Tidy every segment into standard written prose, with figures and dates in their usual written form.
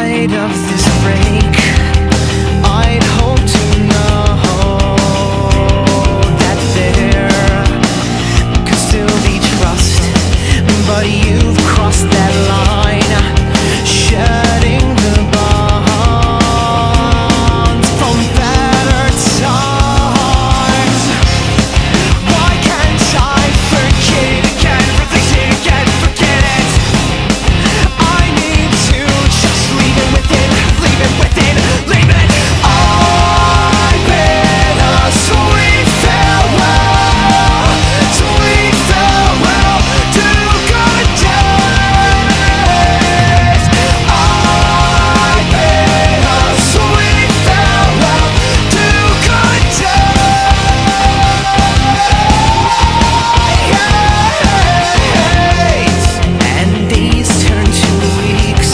side of this break, I'd hope to know that there could still be trust, but you've crossed that line, shutting the bonds from battered times. Why can't I forget again, reflect it again, forget it? I need to just leave it within, leave it within, leave it. I bid a sweet farewell to good days. I bid a sweet farewell to good days. And these turn to weeks.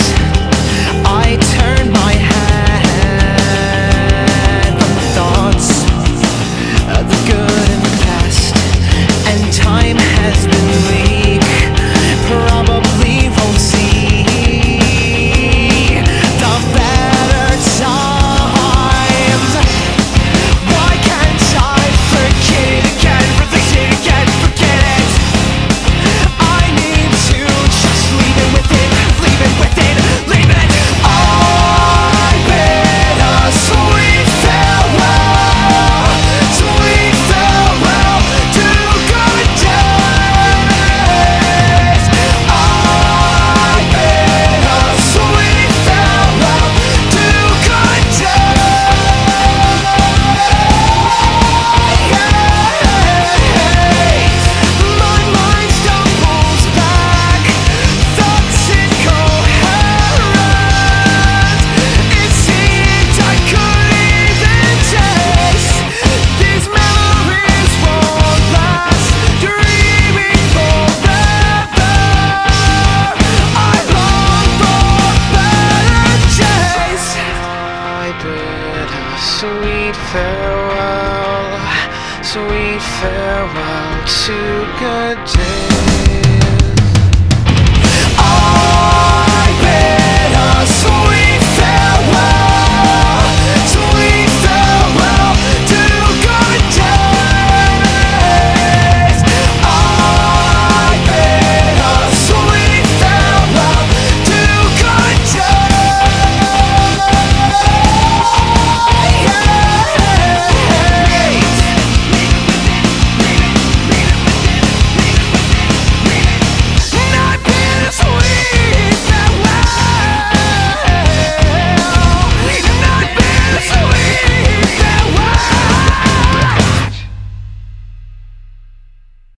I turn my head from thoughts of the good and the past, and time has been weak. Probably won't see the better times. Why can't I forget it again, reflect it again, forget it? I need to just leave it within, leave it within, leave it. I bid a sweet farewell to good days. I bid a sweet farewell to good days. My mind still pulls back, thoughts incoherent. It seems I could even taste. These memories won't last, dreaming forever. I long for better days. I bid a sweet farewell to good days.